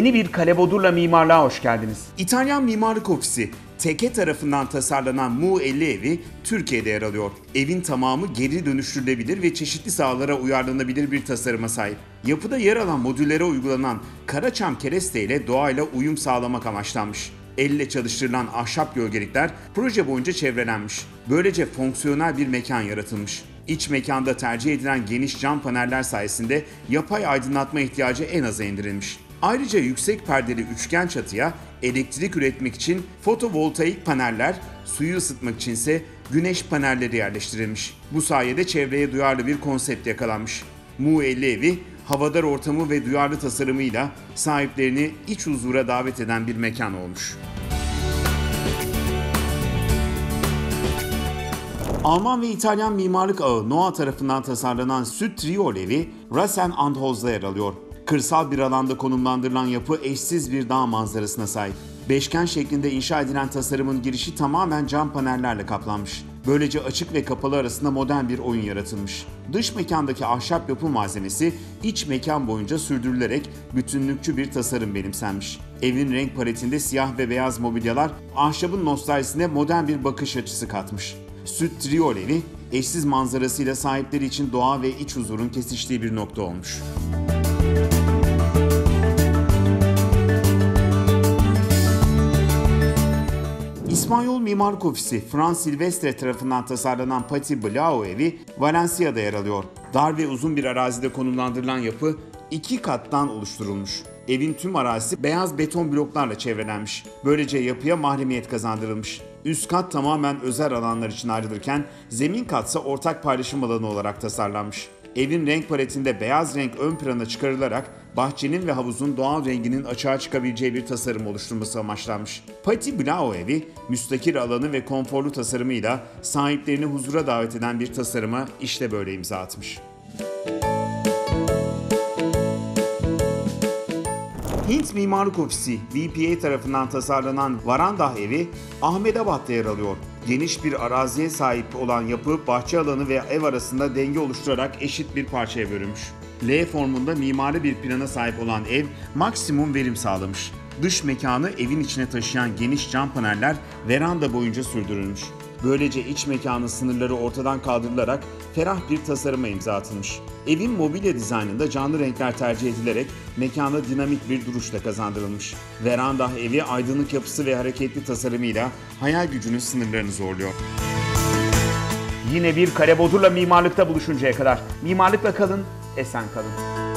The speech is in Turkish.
yeni bir Kale Bodur'la mimarlığa hoş geldiniz. İtalyan Mimarlık Ofisi, Teke tarafından tasarlanan MU50 evi Türkiye'de yer alıyor. Evin tamamı geri dönüştürülebilir ve çeşitli sahalara uyarlanabilir bir tasarıma sahip. Yapıda yer alan modüllere uygulanan Karaçam Kereste ile doğayla uyum sağlamak amaçlanmış. Elle çalıştırılan ahşap gölgelikler proje boyunca çevrelenmiş. Böylece fonksiyonel bir mekan yaratılmış. İç mekanda tercih edilen geniş cam paneller sayesinde yapay aydınlatma ihtiyacı en aza indirilmiş. Ayrıca yüksek perdeli üçgen çatıya elektrik üretmek için fotovoltaik paneller, suyu ısıtmak içinse güneş panelleri yerleştirilmiş. Bu sayede çevreye duyarlı bir konsept yakalanmış. MU50 evi, havadar ortamı ve duyarlı tasarımıyla sahiplerini iç huzura davet eden bir mekan olmuş. Alman ve İtalyan mimarlık ağı NOA tarafından tasarlanan Südtirol Evi, Rasen-Antholz'da yer alıyor. Kırsal bir alanda konumlandırılan yapı eşsiz bir dağ manzarasına sahip. Beşgen şeklinde inşa edilen tasarımın girişi tamamen cam panellerle kaplanmış. Böylece açık ve kapalı arasında modern bir oyun yaratılmış. Dış mekandaki ahşap yapı malzemesi iç mekan boyunca sürdürülerek bütünlükçü bir tasarım benimsenmiş. Evin renk paletinde siyah ve beyaz mobilyalar ahşabın nostaljisine modern bir bakış açısı katmış. Südtirol Evi, eşsiz manzarasıyla sahipleri için doğa ve iç huzurun kesiştiği bir nokta olmuş. İspanyol Mimarlık Ofisi, Fran Silvestre tarafından tasarlanan Pati Blau evi Valencia'da yer alıyor. Dar ve uzun bir arazide konumlandırılan yapı iki kattan oluşturulmuş. Evin tüm arazisi beyaz beton bloklarla çevrelenmiş. Böylece yapıya mahremiyet kazandırılmış. Üst kat tamamen özel alanlar için ayrılırken zemin katsa ortak paylaşım alanı olarak tasarlanmış. Evin renk paletinde beyaz renk ön plana çıkarılarak bahçenin ve havuzun doğal renginin açığa çıkabileceği bir tasarım oluşturması amaçlanmış. Pati Blau evi, müstakil alanı ve konforlu tasarımıyla sahiplerini huzura davet eden bir tasarıma işte böyle imza atmış. Hint Mimarlık Ofisi, VPA tarafından tasarlanan Varandah Evi, Ahmedabad'da yer alıyor. Geniş bir araziye sahip olan yapı, bahçe alanı ve ev arasında denge oluşturarak eşit bir parçaya bölünmüş. L formunda mimari bir plana sahip olan ev, maksimum verim sağlamış. Dış mekanı evin içine taşıyan geniş cam paneller veranda boyunca sürdürülmüş. Böylece iç mekanın sınırları ortadan kaldırılarak ferah bir tasarıma imza atılmış. Evin mobilya dizaynında canlı renkler tercih edilerek mekana dinamik bir duruşla kazandırılmış. Varandah evi aydınlık yapısı ve hareketli tasarımıyla hayal gücünün sınırlarını zorluyor. Yine bir Kale Bodur'la mimarlıkta buluşuncaya kadar mimarlıkla kalın, esen kalın.